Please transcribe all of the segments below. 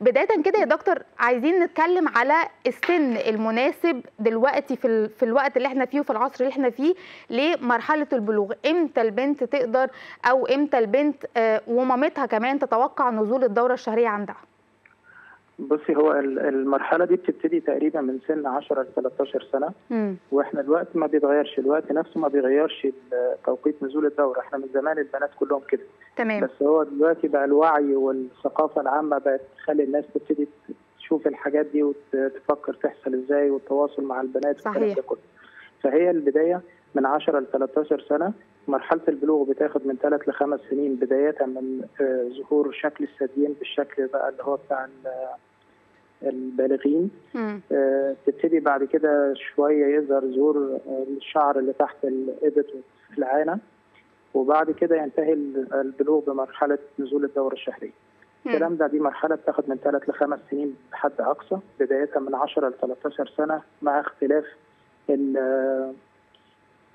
بداية كده يا دكتور عايزين نتكلم على السن المناسب دلوقتي في الوقت اللي احنا فيه وفي العصر اللي احنا فيه لمرحلة البلوغ، امتى البنت تقدر او امتى البنت ومامتها كمان تتوقع نزول الدورة الشهرية عندها؟ بصي، هو المرحلة دي بتبتدي تقريبا من سن 10 ل 13 سنة. واحنا الوقت ما بيتغيرش، الوقت نفسه ما بيغيرش توقيت نزول الدورة، احنا من زمان البنات كلهم كده. تمام. بس هو دلوقتي بقى الوعي والثقافة العامة بقت تخلي الناس تبتدي تشوف الحاجات دي وتفكر تحصل ازاي والتواصل مع البنات. صحيح. فهي البداية من 10 ل 13 سنة. مرحلة البلوغ بتاخد من 3 ل 5 سنين بداية من ظهور شكل الثديين بالشكل بقى اللي هو بتاع البالغين. تبتدي بعد كده شوية يظهر ظهور الشعر اللي تحت الإبط في العانة، وبعد كده ينتهي البلوغ بمرحلة نزول الدورة الشهرية. الكلام ده دي مرحلة بتاخد من 3 ل 5 سنين بحد أقصى بداية من 10 ل 13 سنة، مع اختلاف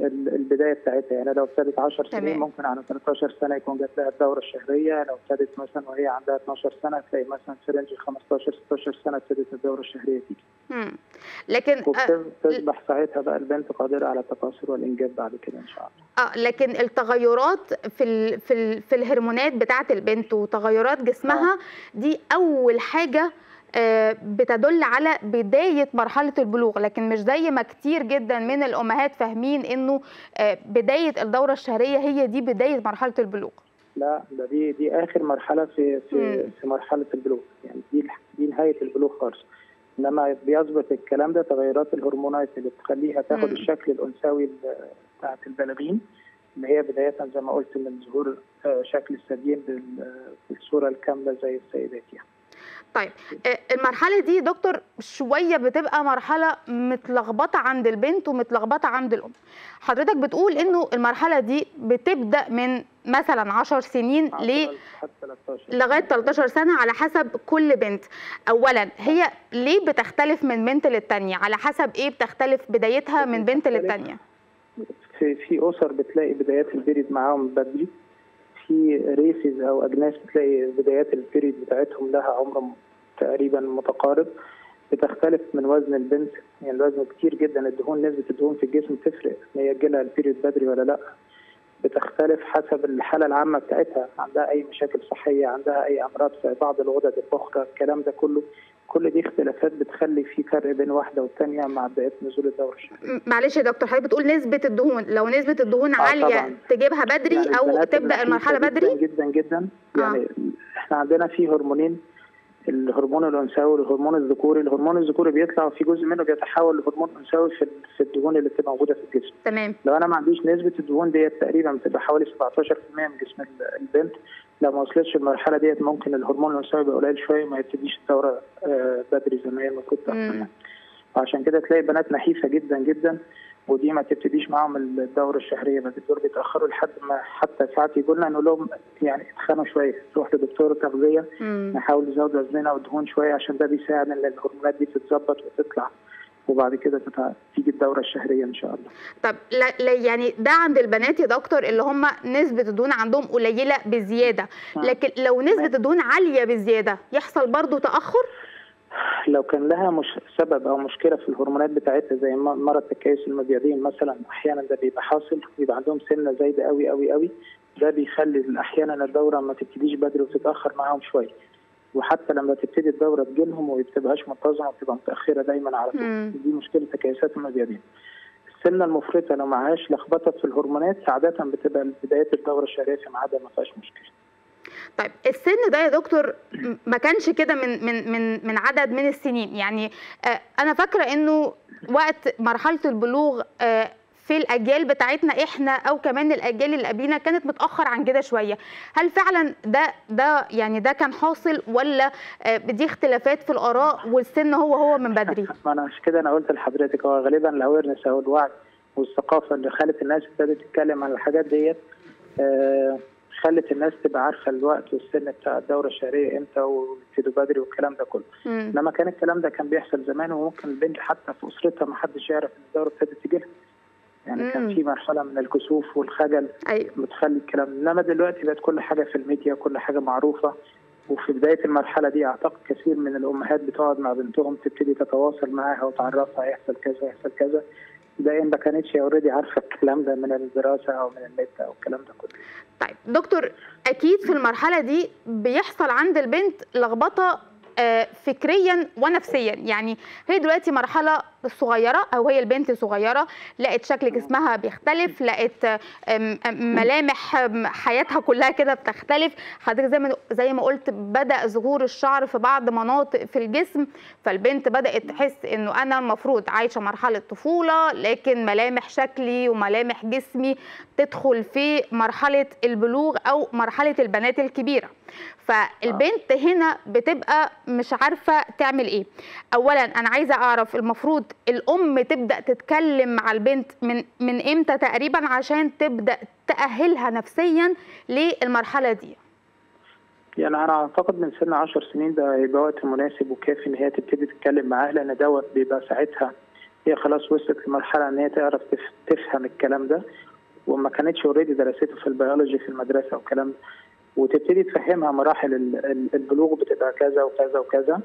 البدايه بتاعتها. يعني لو ابتدت 10 سنين ممكن على 13 سنه يكون جات لها الدوره الشهريه، لو ابتدت مثلا وهي عندها 12 سنه تلاقي مثلا في رينج 15 16 سنه ابتدت الدوره الشهريه تيجي. لكن تصبح ساعتها بقى البنت قادره على التكاثر والانجاب بعد كده ان شاء الله. لكن التغيرات في الهرمونات بتاعه البنت وتغيرات جسمها دي اول حاجه بتدل على بداية مرحلة البلوغ، لكن مش زي ما كتير جدا من الأمهات فاهمين إنه بداية الدورة الشهرية هي دي بداية مرحلة البلوغ. لا، ده دي آخر مرحلة في مرحلة البلوغ، يعني دي نهاية البلوغ خالص. إنما بيظبط الكلام ده تغيرات الهرمونات اللي بتخليها تاخد الشكل الأنثوي بتاعت البالغين، اللي هي بداية زي ما قلت من ظهور شكل الثديين بالصورة الكاملة زي السيدات يعني. طيب، المرحلة دي دكتور شوية بتبقى مرحلة متلخبطة عند البنت ومتلخبطة عند الأم. حضرتك بتقول إنه المرحلة دي بتبدأ من مثلا 10 سنين لغاية 13 سنة على حسب كل بنت. أولا، هي ليه بتختلف من بنت للتانية؟ على حسب إيه بتختلف بدايتها من بنت للتانية؟ في أسر بتلاقي بدايات البيريد معاهم بدري، في ريسز او اجناس بتلاقي بدايات البيريد بتاعتهم لها عمر تقريبا متقارب. بتختلف من وزن البنت، يعني الوزن كتير جدا، الدهون، نسبه الدهون في الجسم تفرق ان هي تجيلها البيريد بدري ولا لا. بتختلف حسب الحاله العامه بتاعتها، عندها اي مشاكل صحيه، عندها اي امراض في بعض الغدد الاخرى، الكلام ده كله، كل دي اختلافات بتخلي في فرق بين واحده والثانيه مع بدايه نزول الدوره الشهريه. معلش يا دكتور، حضرتك بتقول نسبه الدهون، لو نسبه الدهون عاليه طبعًا تجيبها بدري يعني او تبدا المرحله بدري جدا جدا. يعني احنا عندنا في هرمونين، الهرمون الانثوي والهرمون الذكوري. الهرمون الذكوري بيطلع وفي جزء منه بيتحول لهرمون انثوي في الدهون اللي بتبقى موجوده في الجسم. تمام. لو انا ما عنديش نسبه الدهون ديت تقريبا بتبقى حوالي 17% من جسم البنت، لو ما وصلتش المرحله ديت ممكن الهرمون الانثوي يبقى قليل شويه وما يبتديش الدوره بدري زي ما هي المفروض تحصل. عشان كده تلاقي بنات نحيفه جدا جدا، ودي ما تبتديش معاهم الدوره الشهريه، دول بيتاخروا لحد ما حتى ساعات يقول لنا نقول لهم يعني اتخنوا شويه، تروح لدكتور تغذيه نحاول نزود وزننا والدهون شويه، عشان ده بيساعد ان الهرمونات دي تتظبط وتطلع، وبعد كده تيجي الدوره الشهريه ان شاء الله. طب يعني ده عند البنات يا دكتور اللي هم نسبه الدهون عندهم قليله بزياده، لكن لو نسبه الدهون عاليه بزياده يحصل برضو تاخر؟ لو كان لها سبب او مشكله في الهرمونات بتاعتها زي مرض تكيس المبيضين مثلا، احيانا ده بيبقى حاصل، بيبقى عندهم سنه زايده قوي قوي قوي، ده بيخلي احيانا الدوره ما تبتديش بدري وتتاخر معاهم شويه، وحتى لما تبتدي الدوره تجيلهم وما بتبقاش منتظمه وبتبقى متاخره دايما على طول. دي مشكله تكيسات المبيضين. السنه المفرطه لو معهاش لخبطه في الهرمونات عاده بتبقى بدايه الدوره الشهريه في ميعادها ما فيهاش مشكله. طيب، السن ده يا دكتور ما كانش كده من عدد من السنين، يعني انا فاكره انه وقت مرحله البلوغ في الاجيال بتاعتنا احنا او كمان الاجيال اللي قبلنا كانت متاخر عن كده شويه. هل فعلا ده يعني ده كان حاصل، ولا دي اختلافات في الاراء والسن هو من بدري؟ انا مش كده، انا قلت لحضرتك هو غالبا الاويرنس او الوعي والثقافه اللي خلت الناس ابتدت تتكلم عن الحاجات ديت، خلت الناس تبقى عارفه الوقت والسن بتاع الدوره الشهريه امتى ويبتدوا بدري والكلام ده كله. انما كان الكلام ده كان بيحصل زمان، وممكن البنت حتى في اسرتها ما حدش يعرف ان الدوره ابتدت تجيلها. يعني كان في مرحله من الكسوف والخجل. بتخلي الكلام، انما دلوقتي بقت كل حاجه في الميديا وكل حاجه معروفه، وفي بداية المرحلة دي أعتقد كثير من الأمهات بتقعد مع بنتهم تبتدي تتواصل معاها وتعرفها هيحصل كذا هيحصل كذا، دايما ما كانتش اوريدي عارفة الكلام ده من الدراسة أو من النت أو الكلام ده كله. طيب دكتور، أكيد في المرحلة دي بيحصل عند البنت لخبطة فكريا ونفسيا، يعني هي دلوقتي مرحله صغيره او هي البنت صغيره، لقت شكل جسمها بيختلف، لقت ملامح حياتها كلها كده بتختلف، حضرتك زي ما قلت بدا ظهور الشعر في بعض مناطق في الجسم، فالبنت بدات تحس انه انا المفروض عايشه مرحله طفوله لكن ملامح شكلي وملامح جسمي تدخل في مرحله البلوغ او مرحله البنات الكبيره. فالبنت هنا بتبقى مش عارفة تعمل ايه. اولا انا عايزة اعرف المفروض الام تبدأ تتكلم مع البنت من امتى تقريبا عشان تبدأ تأهلها نفسيا للمرحلة دي؟ يعني انا اعتقد من سن 10 سنين ده هيبقى وقت مناسب وكافي ان هي تبتدي تتكلم مع اهلها، ان دوت بيبقى ساعتها هي خلاص وصلت لمرحلة ان هي تعرف تفهم الكلام ده، وما كانتش اوريدي درسته في البيولوجي في المدرسة والكلام ده، وتبتدي تفهمها مراحل البلوغ بتبقى كذا وكذا وكذا،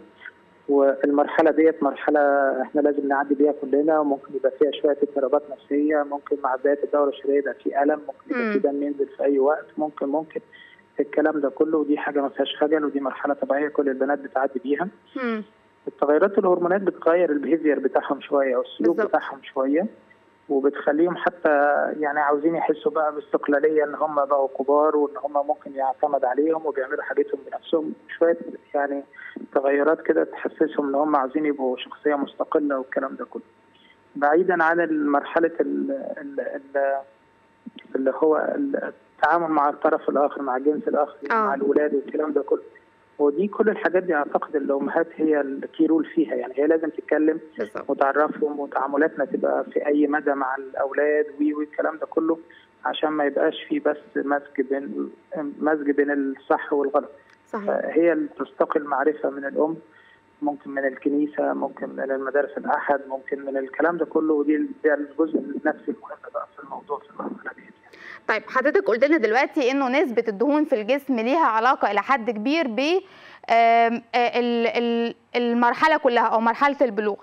والمرحله ديت مرحله احنا لازم نعدي بيها كلنا، وممكن يبقى فيها شويه اضطرابات نفسيه، ممكن مع بدايه الدوره الشهريه يبقى في الم، ممكن يبقى في دم ينزل في اي وقت، ممكن الكلام ده كله، ودي حاجه ما فيهاش خجل، ودي مرحله طبيعيه كل البنات بتعدي بيها. التغيرات الهرمونات بتغير البيهيفير بتاعهم شويه او السلوك بتاعهم شويه، وبتخليهم حتى يعني عاوزين يحسوا بقى باستقلاليه، ان هم بقوا كبار وان هم ممكن يعتمد عليهم وبيعملوا حاجتهم بنفسهم، شويه يعني تغيرات كده تحسسهم ان هم عاوزين يبقوا شخصيه مستقله والكلام ده كله. بعيدا عن مرحله اللي هو التعامل مع الطرف الاخر، مع الجنس الاخر، مع الاولاد والكلام ده كله، ودي كل الحاجات دي اعتقد الامهات هي الكي رول فيها، يعني هي لازم تتكلم وتعرفهم، وتعاملاتنا تبقى في اي مدى مع الاولاد والكلام ده كله، عشان ما يبقاش في بس مزج بين الصح والغلط. هي اللي تستقل معرفه من الام، ممكن من الكنيسه، ممكن من المدارس الاحد، ممكن من الكلام ده كله، ودي الجزء النفسي المهم بقى في الموضوع في المرحله دي. طيب حضرتك قلت لنا دلوقتي انه نسبه الدهون في الجسم ليها علاقه الى حد كبير ب المرحله كلها او مرحله البلوغ.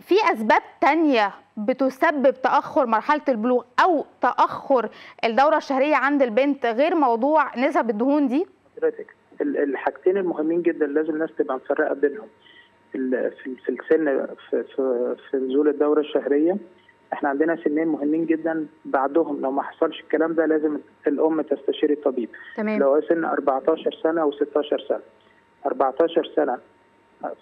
في اسباب تانية بتسبب تاخر مرحله البلوغ او تاخر الدوره الشهريه عند البنت غير موضوع نسب الدهون دي؟ حضرتك الحاجتين المهمين جدا لازم الناس تبقى مفرقه بينهم في السن، في نزول الدوره الشهريه احنا عندنا سنين مهمين جدا، بعدهم لو ما حصلش الكلام ده لازم الام تستشير الطبيب. تمام. لو سن 14 سنه و 16 سنه. 14 سنه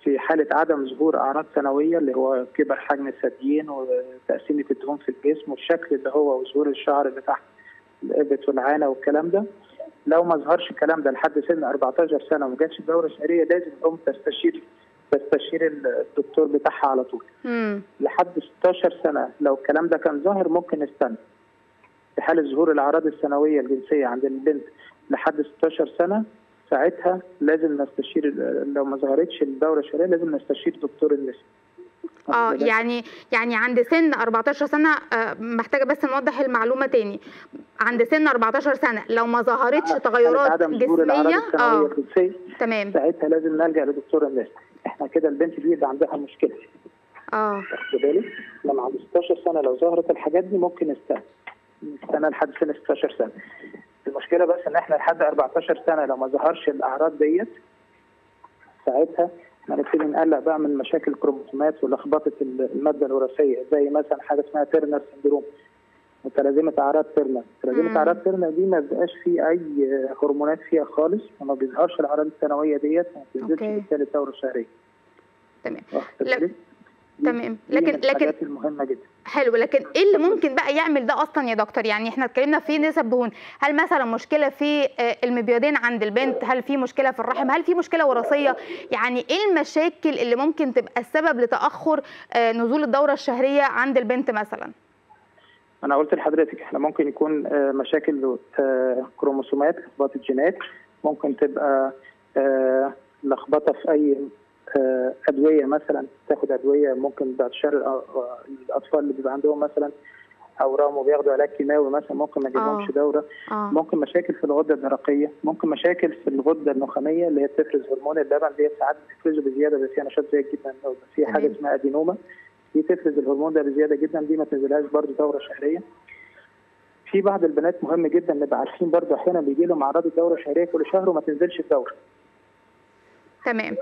في حاله عدم ظهور اعراض ثانويه، اللي هو كبر حجم الثديين وتقسيمه الدهون في الجسم والشكل اللي هو وظهور الشعر اللي تحت الابط والعانه والكلام ده، لو ما ظهرش الكلام ده لحد سن 14 سنه وما جاتش الدوره الشهريه لازم الام تستشير الدكتور بتاعها على طول. لحد 16 سنه لو الكلام ده كان ظاهر ممكن نستنى. في حال ظهور الاعراض الثانويه الجنسيه عند البنت لحد 16 سنه ساعتها لازم نستشير، لو ما ظهرتش الدوره الشهريه لازم نستشير دكتور النساء. يعني عند سن 14 سنه محتاجه بس نوضح المعلومه تاني. عند سن 14 سنه لو ما ظهرتش تغيرات جسميه تمام ساعتها لازم نلجا لدكتور النساء. احنا كده البنت دي عندها مشكله. واخد بالك؟ لما عند 16 سنه لو ظهرت الحاجات دي ممكن نستنى لحد سن 16 سنه. المشكله بس ان احنا لحد 14 سنه لو ما ظهرش الاعراض ديت ساعتها احنا نبتدي نقلق بقى من مشاكل الكروموسومات ولخبطه الماده الوراثيه، زي مثلا حاجه اسمها تيرنر سندروم، متلازمه اعراض تيرنر. متلازمه اعراض تيرنر دي ما بيبقاش فيه اي هرمونات فيها خالص، وما بيظهرش الاعراض الثانويه ديت، وما بتنزلش بالتالي الدوره الشهريه. تمام. تمام. لكن المهمه جدا. حلو. لكن ايه اللي ممكن بقى يعمل ده اصلا يا دكتور؟ يعني احنا اتكلمنا في نسب دهون، هل مثلا مشكله في المبيضين عند البنت؟ هل في مشكله في الرحم؟ هل في مشكله وراثيه؟ يعني ايه المشاكل اللي ممكن تبقى السبب لتاخر نزول الدوره الشهريه عند البنت مثلا؟ انا قلت لحضرتك احنا ممكن يكون مشاكل كروموسومات، لخبطه جينات، ممكن تبقى لخبطه في اي ادويه، مثلا تاخد ادويه ممكن بعد شهر الاطفال اللي بيبقى عندهم مثلا اوراقهم وبياخدوا علاج كيماوي مثلا ممكن ما يجيلهمش دوره، ممكن مشاكل في الغده الدرقيه، ممكن مشاكل في الغده النخاميه اللي هي بتفرز هرمون اللبن دي ساعات بتفرزه بزياده، بس فيها نشاط زايد جدا، في حاجه اسمها ادينوما دي بتفرز الهرمون ده بزياده جدا، دي ما تنزلهاش برضه دوره شهريه. في بعض البنات مهم جدا نبقى عارفين برضه احيانا بيجي لهم اعراض الدوره الشهريه كل شهر وما تنزلش الدوره. تمام.